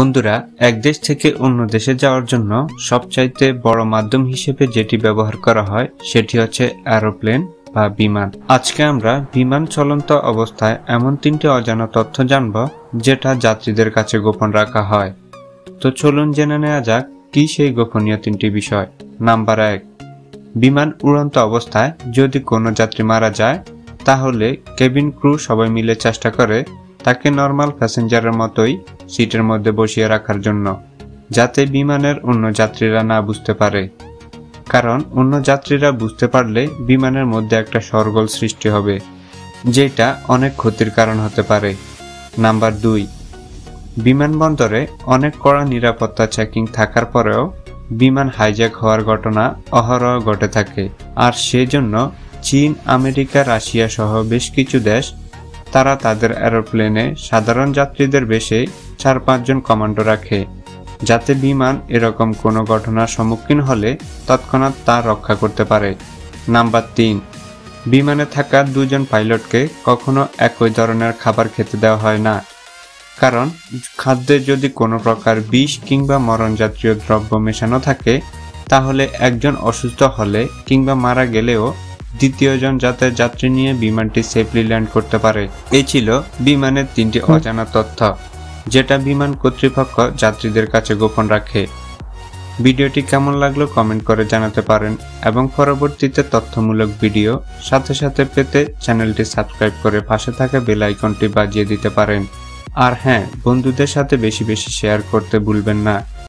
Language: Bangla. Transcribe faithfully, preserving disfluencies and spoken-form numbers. বন্ধুরা, এক দেশ থেকে অন্য দেশে যাওয়ার জন্য সবচাইতে বড় মাধ্যম হিসেবে যেটি ব্যবহার করা হয় সেটি হচ্ছে অ্যারোপ্লেন বা বিমান। আজকে আমরা বিমান চলন্ত অবস্থায় এমন তিনটি অজানা তথ্য জানব যেটা যাত্রীদের কাছে গোপন রাখা হয়। তো চলুন জেনে নেওয়া যাক কি সেই গোপনীয় তিনটি বিষয়। নাম্বার এক, বিমান উড়ন্ত অবস্থায় যদি কোনো যাত্রী মারা যায় তাহলে কেবিন ক্রু সবাই মিলে চেষ্টা করে তাকে নর্মাল প্যাসেঞ্জারের মতোই সিটের মধ্যে বসিয়ে রাখার জন্য, যাতে বিমানের অন্য যাত্রীরা না বুঝতে পারে। কারণ অন্য যাত্রীরা বুঝতে পারলে বিমানের মধ্যে একটা শোরগোল সৃষ্টি হবে, যেটা অনেক ক্ষতির কারণ হতে পারে। নাম্বার দুই, বিমানবন্দরে অনেক কড়া নিরাপত্তা চেকিং থাকার পরেও বিমান হাইজ্যাক হওয়ার ঘটনা অহরহ ঘটে থাকে। আর সেজন্য চীন, আমেরিকা, রাশিয়া সহ বেশ কিছু দেশ তারা তাদের অ্যারোপ্লেনে সাধারণ যাত্রীদের বেশে চার পাঁচজন কমান্ডো রাখে, যাতে বিমান এরকম কোনো ঘটনার সম্মুখীন হলে তৎক্ষণাৎ তা রক্ষা করতে পারে। নাম্বার তিন, বিমানে থাকা দুজন পাইলটকে কখনো একই ধরনের খাবার খেতে দেওয়া হয় না, কারণ খাদ্যে যদি কোনো প্রকার বিষ কিংবা মরণ জাতীয় দ্রব্য মেশানো থাকে তাহলে একজন অসুস্থ হলে কিংবা মারা গেলেও দ্বিতীয়জন যাতে যাত্রী নিয়ে বিমানটি সেফলি ল্যান্ড করতে পারে। এই ছিল বিমানের তিনটি অজানা তথ্য যেটা বিমান কর্তৃপক্ষ যাত্রীদের কাছে গোপন রাখে। ভিডিওটি কেমন লাগলো কমেন্ট করে জানাতে পারেন এবং পরবর্তীতে তথ্যমূলক ভিডিও সাথে সাথে পেতে চ্যানেলটি সাবস্ক্রাইব করে পাশে থাকা বেল আইকনটি বাজিয়ে দিতে পারেন। আর হ্যাঁ, বন্ধুদের সাথে বেশি বেশি শেয়ার করতে ভুলবেন না।